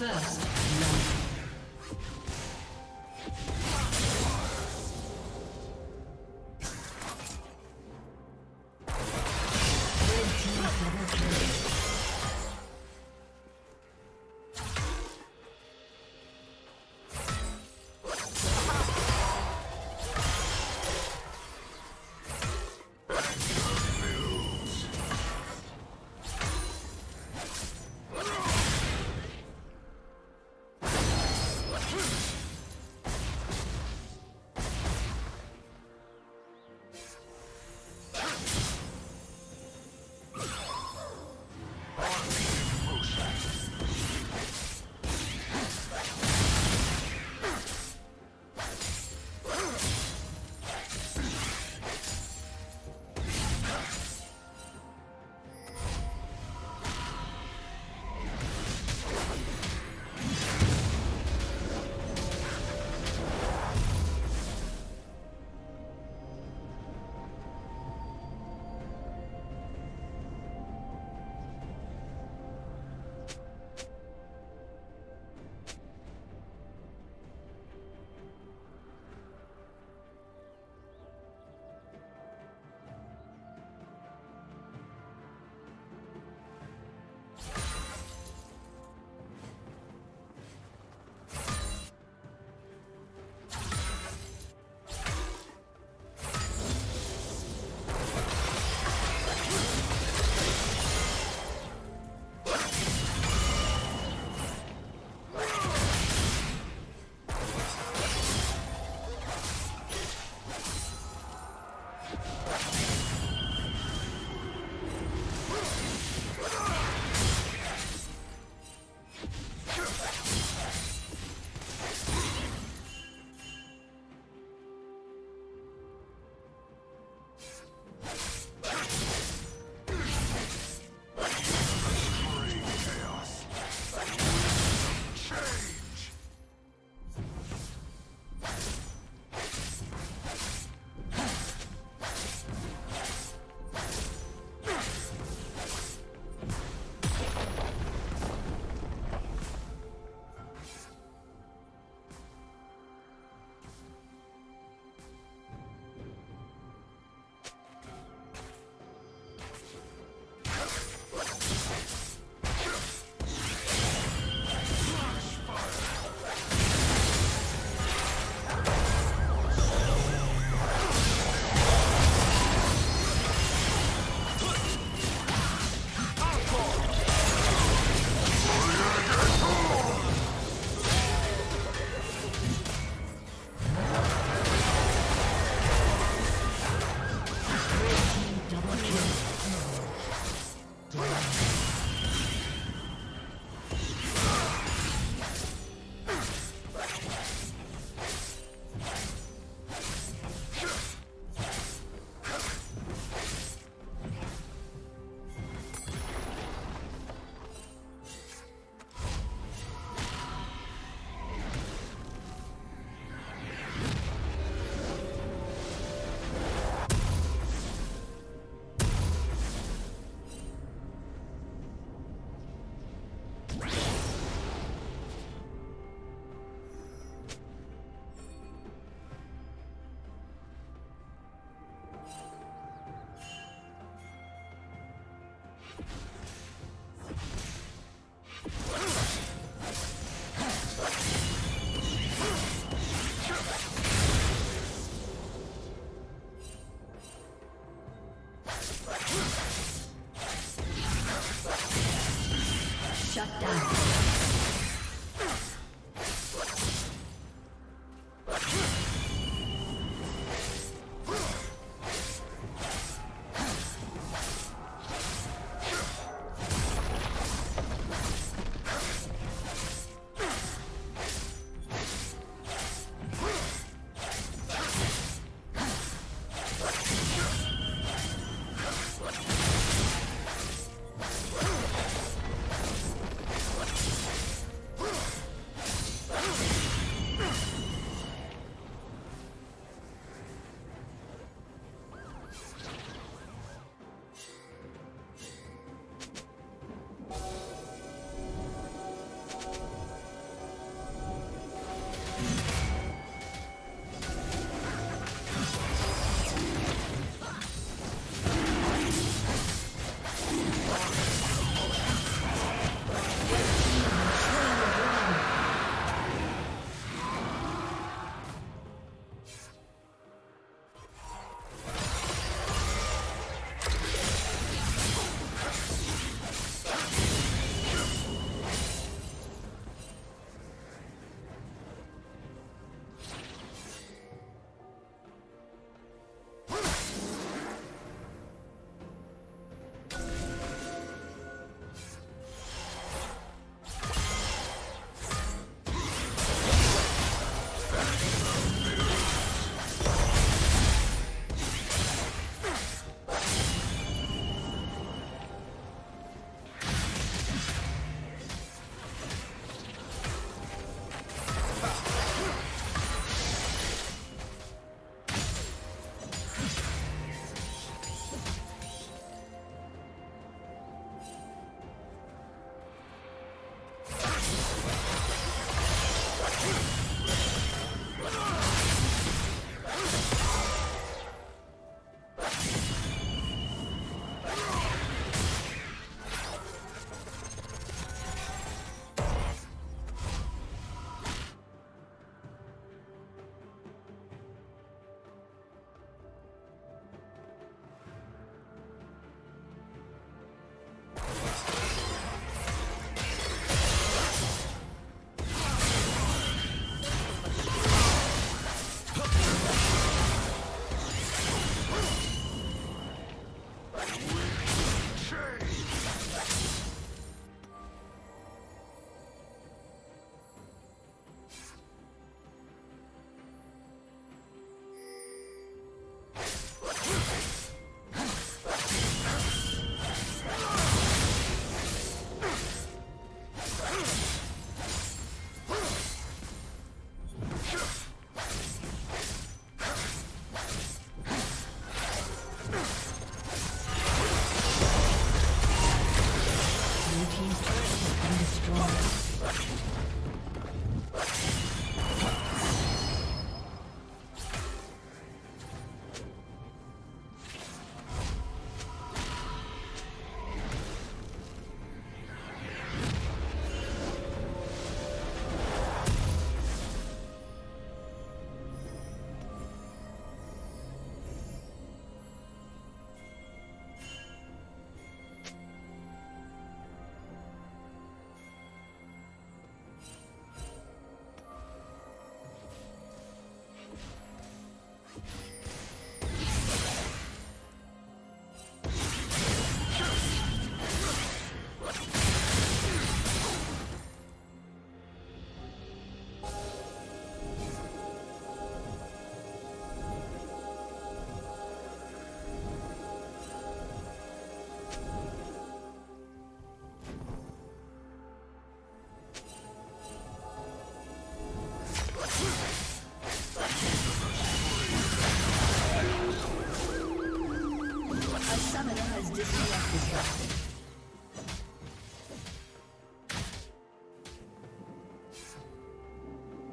First love.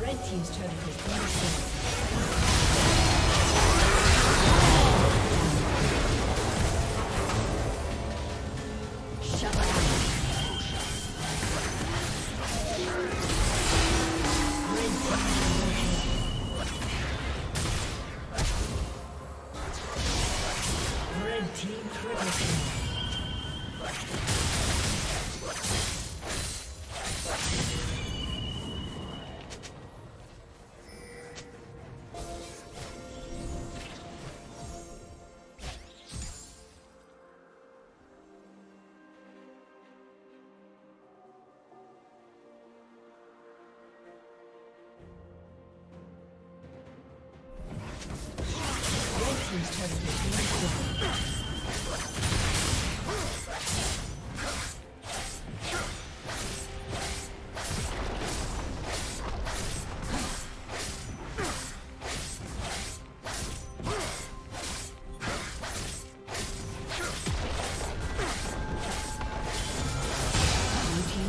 Red team's turret has been destroyed. Red team has slain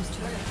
the dragon.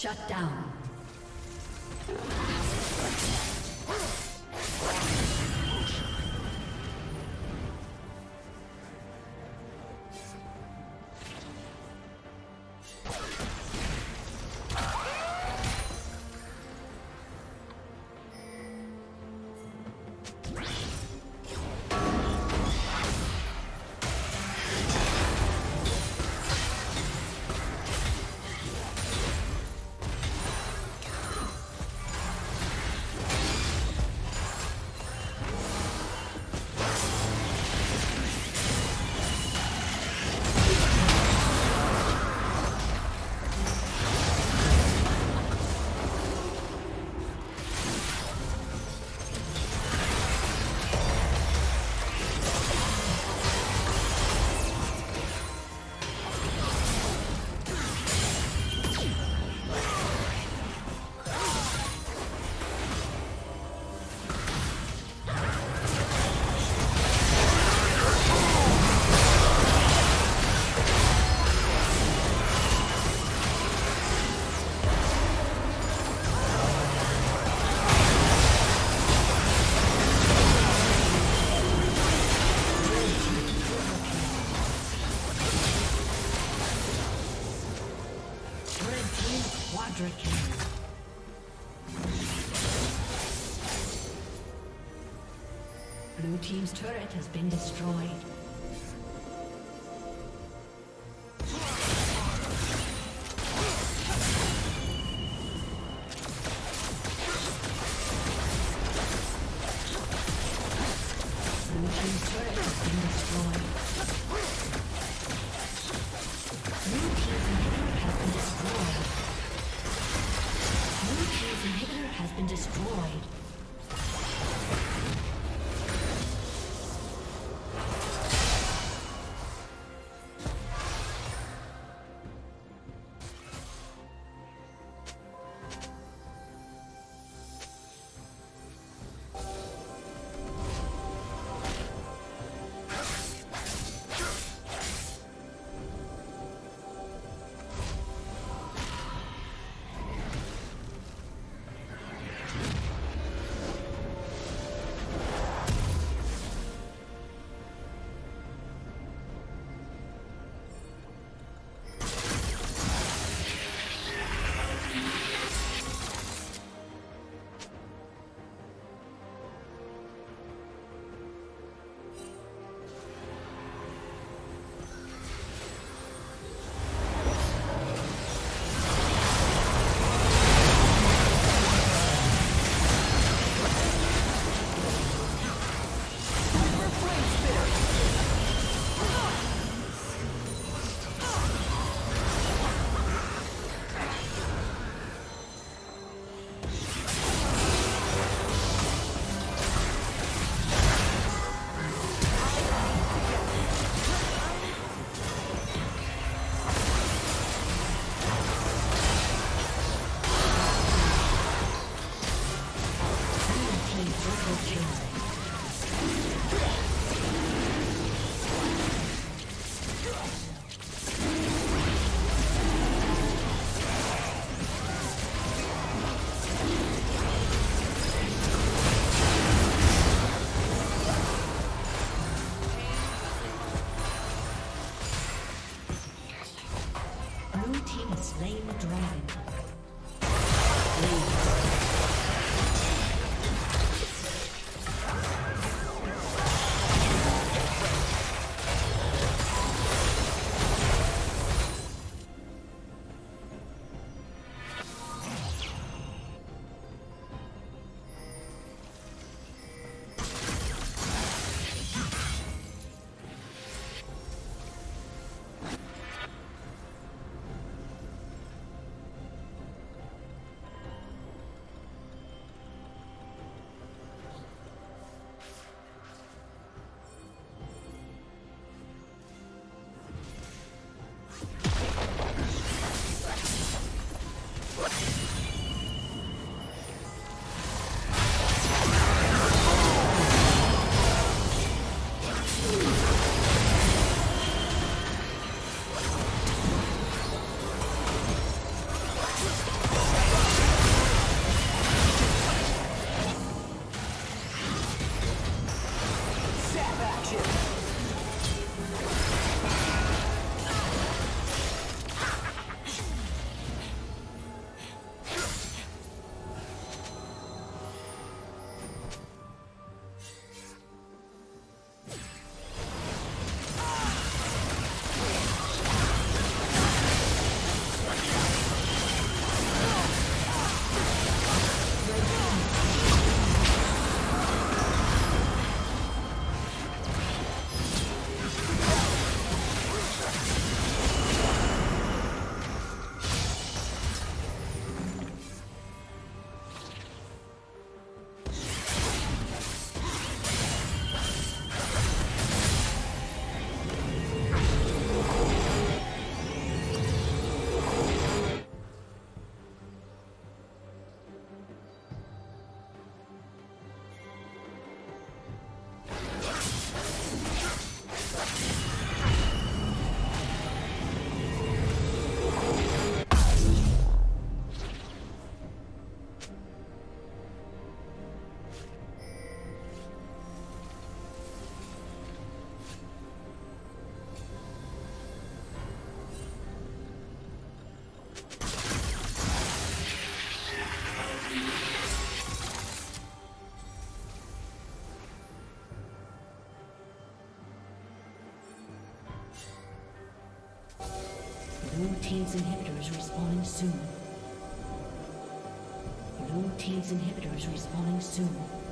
Shut down. Stricken. Blue team's turret has been destroyed. Blue team's turret has been destroyed. Blue team's inhibitor has been destroyed. Blue team's inhibitor has been destroyed. Blue team's inhibitor is respawning soon. Blue team's inhibitor is respawning soon.